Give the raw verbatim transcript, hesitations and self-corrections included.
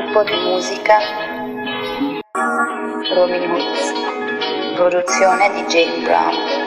gruppo di musica Romy Woods, produzione di Jay Brown.